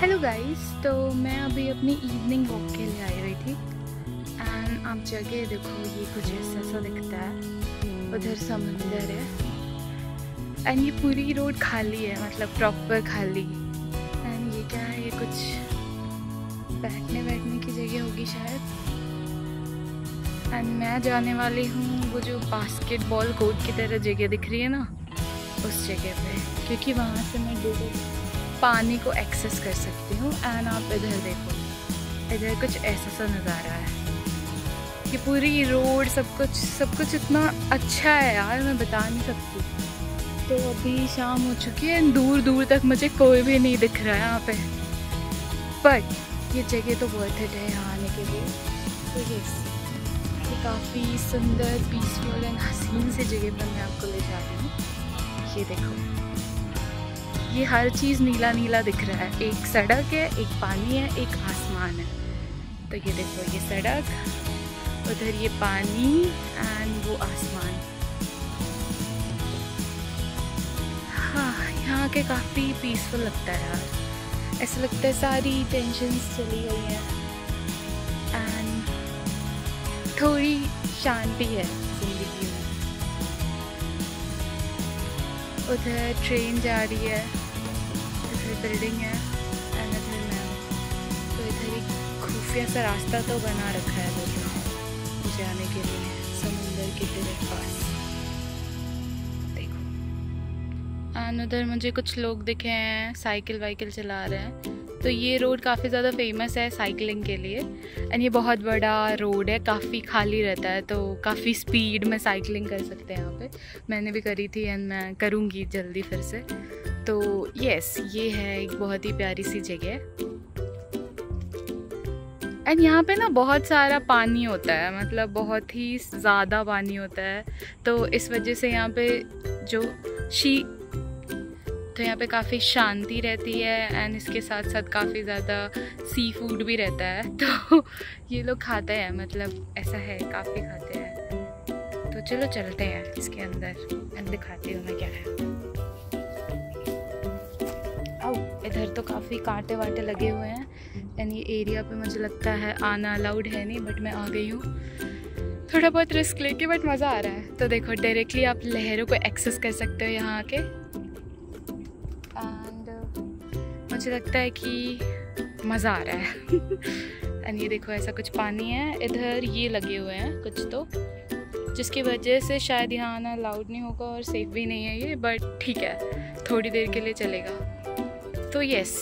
Hello guys, तो मैं अभी अपनी इवनिंग वॉक के लिए आई हुई थी एंड आप जगह देखो, ये कुछ ऐसा सा दिखता है। उधर समंदर है एंड ये पूरी रोड खाली है, मतलब प्रॉपर खाली। एंड ये क्या है, ये कुछ बैठने की जगह होगी शायद। एंड मैं जाने वाली हूँ वो जो बास्केटबॉल कोर्ट की तरह जगह दिख रही है ना, उस जगह पे, क्योंकि वहाँ से मैं डूबो पानी को एक्सेस कर सकती हूँ। एंड आप इधर देखो, इधर कुछ ऐसा सा नज़ारा है कि पूरी रोड सब कुछ इतना अच्छा है यार, मैं बता नहीं सकती। तो अभी शाम हो चुकी है, दूर दूर तक मुझे कोई भी नहीं दिख रहा है यहाँ पे, बट ये जगह तो वर्थ इट है यहाँ आने के लिए। तो ये काफ़ी सुंदर, पीसफुल एंड हसीन से जगह पर मैं आपको ले जा रही हूँ। ये देखो, ये हर चीज़ नीला नीला दिख रहा है। एक सड़क है, एक पानी है, एक आसमान है। तो ये देखो, ये सड़क, उधर ये पानी एंड वो आसमान। हाँ, यहाँ के काफ़ी पीसफुल लगता है यार, ऐसा लगता है सारी टेंशन्स चली गई हैं एंड थोड़ी शांति है जिंदगी में। उधर ट्रेन जा रही है, बिल्डिंग है एंड इधर मैं, तो इधर एक खुफिया सा रास्ता तो बना रखा है लोगों जाने के लिए समुंदर के डायरेक्ट पास। देखो, एंड उधर मुझे कुछ लोग दिखे हैं साइकिल वाइकिल चला रहे हैं। तो ये रोड काफ़ी ज़्यादा फेमस है साइकिलिंग के लिए एंड ये बहुत बड़ा रोड है, काफ़ी खाली रहता है, तो काफ़ी स्पीड में साइकिलिंग कर सकते हैं यहाँ पे। मैंने भी करी थी एंड मैं करूँगी जल्दी फिर से। तो यस, ये है एक बहुत ही प्यारी सी जगह। एंड यहाँ पे ना बहुत सारा पानी होता है, मतलब बहुत ही ज़्यादा पानी होता है, तो इस वजह से यहाँ पे काफ़ी शांति रहती है एंड इसके साथ साथ काफ़ी ज़्यादा सी फूड भी रहता है, तो ये लोग खाते हैं, मतलब ऐसा है, काफ़ी खाते हैं। तो चलो चलते हैं इसके अंदर एंड दिखाती हूँ मैं क्या है। इधर तो काफ़ी कांटे वाटे लगे हुए हैं एंड ये एरिया पे मुझे लगता है आना अलाउड है नहीं, बट मैं आ गई हूँ थोड़ा बहुत रिस्क लेके, बट मज़ा आ रहा है। तो देखो, डायरेक्टली आप लहरों को एक्सेस कर सकते हो यहाँ आके एंड मुझे लगता है कि मज़ा आ रहा है। एंड ये देखो, ऐसा कुछ पानी है, इधर ये लगे हुए हैं कुछ, तो जिसकी वजह से शायद यहाँ आना अलाउड नहीं होगा और सेफ भी नहीं है ये, बट ठीक है, थोड़ी देर के लिए चलेगा। तो यस,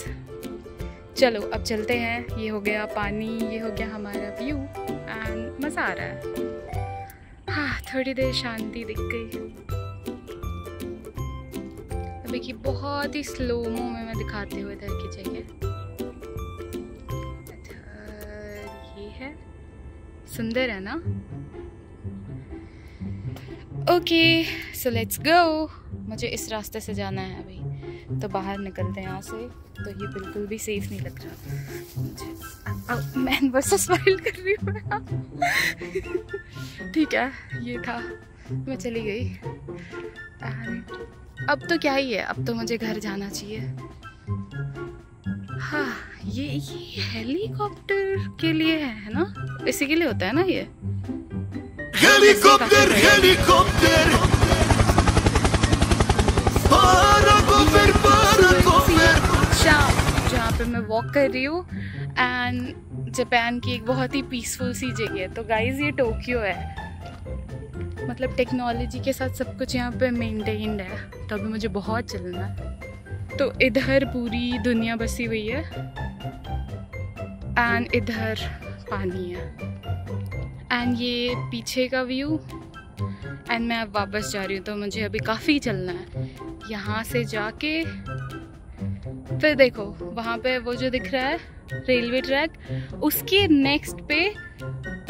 चलो अब चलते हैं। ये हो गया पानी, ये हो गया हमारा व्यू एंड मज़ा आ रहा है। हाँ, थोड़ी देर शांति दिख गई। अभी की बहुत ही स्लोमो में मैं दिखाते हुए इधर की जगह। अच्छा, ये है, सुंदर है ना। Okay, so let's go. मुझे इस रास्ते से जाना है अभी, तो बाहर निकलते हैं यहाँ से। तो ये बिल्कुल भी सेफ नहीं लग रहा। मैं बस स्माइल कर रही हूँ। ठीक है, ये था, मैं चली गई। अब तो क्या ही है, अब तो मुझे घर जाना चाहिए। हाँ, ये हेलीकॉप्टर के लिए है ना, इसी के लिए होता है ना ये हेलीकॉप्टर। हेलीकॉप्टर जहाँ पे मैं वॉक कर रही हूँ एंड जापान की एक बहुत ही पीसफुल सी जगह है। तो गाइज, ये टोक्यो है, मतलब टेक्नोलॉजी के साथ सब कुछ यहाँ पे मेंटेन्ड है। तो अभी मुझे बहुत चलना है। तो इधर पूरी दुनिया बसी हुई है एंड इधर पानी है एंड ये पीछे का व्यू एंड मैं अब वापस जा रही हूँ। तो मुझे अभी काफ़ी चलना है, यहाँ से जाके फिर देखो वहाँ पे वो जो दिख रहा है रेलवे ट्रैक, उसके नेक्स्ट पे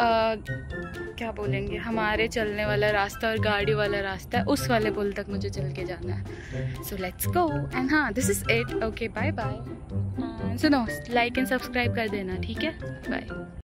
क्या बोलेंगे, हमारे चलने वाला रास्ता और गाड़ी वाला रास्ता है, उस वाले पुल तक मुझे चल के जाना है। सो लेट्स गो एंड हाँ, this is it. Okay, bye bye. सुनो, लाइक एंड सब्सक्राइब कर देना, ठीक है, बाय।